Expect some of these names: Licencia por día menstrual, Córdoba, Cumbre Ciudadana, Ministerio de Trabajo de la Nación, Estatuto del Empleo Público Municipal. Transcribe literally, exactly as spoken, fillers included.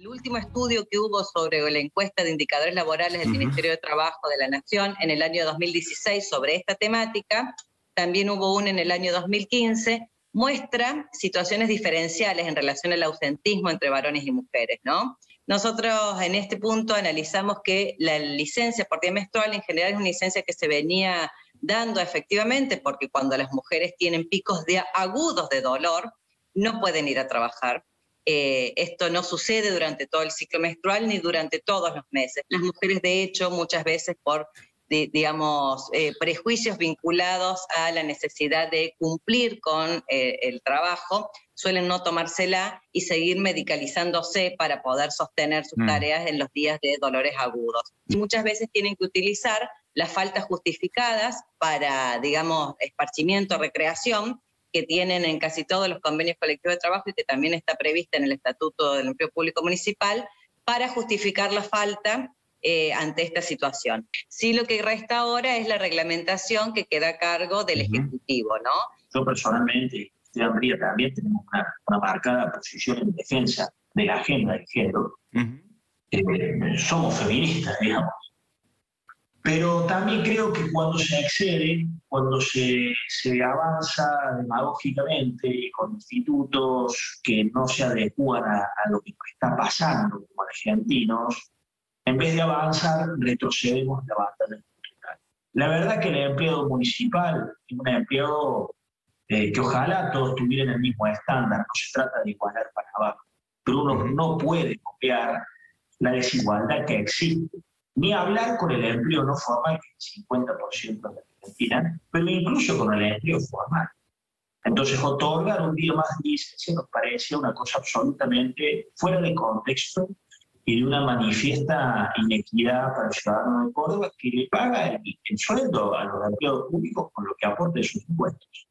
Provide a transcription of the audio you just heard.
El último estudio que hubo sobre la encuesta de indicadores laborales del Ministerio de Trabajo de la Nación en el año dos mil dieciséis sobre esta temática, también hubo uno en el año dos mil quince, muestra situaciones diferenciales en relación al ausentismo entre varones y mujeres, ¿no? Nosotros en este punto analizamos que la licencia por día menstrual en general es una licencia que se venía dando efectivamente porque cuando las mujeres tienen picos de agudos de dolor no pueden ir a trabajar. Eh, esto no sucede durante todo el ciclo menstrual ni durante todos los meses. Las mujeres, de hecho, muchas veces por de, digamos, eh, prejuicios vinculados a la necesidad de cumplir con eh, el trabajo, suelen no tomársela y seguir medicalizándose para poder sostener sus mm. tareas en los días de dolores agudos. Y muchas veces tienen que utilizar las faltas justificadas para, digamos, esparcimiento, recreación, que tienen en casi todos los convenios colectivos de trabajo y que también está prevista en el Estatuto del Empleo Público Municipal, para justificar la falta eh, ante esta situación. Sí, lo que resta ahora es la reglamentación que queda a cargo del uh-huh. Ejecutivo, ¿no? Yo personalmente, usted habría también, tenemos una, una marcada posición en defensa de la agenda de género. Uh-huh. eh, somos feministas, digamos. Pero también creo que cuando se excede, cuando se, se avanza demagógicamente con institutos que no se adecúan a, a lo que está pasando como argentinos, en vez de avanzar, retrocedemos la batalla cultural. La verdad que el empleo municipal es un empleo eh, que ojalá todos tuvieran el mismo estándar, no se trata de igualar para abajo, pero uno no puede copiar la desigualdad que existe. Ni hablar con el empleo no formal, que es el cincuenta por ciento de Argentina, pero incluso con el empleo formal. Entonces, otorgar un día más de licencia nos parece una cosa absolutamente fuera de contexto y de una manifiesta inequidad para el ciudadano de Córdoba, que le paga el, el sueldo a los empleados públicos con lo que aporta de sus impuestos.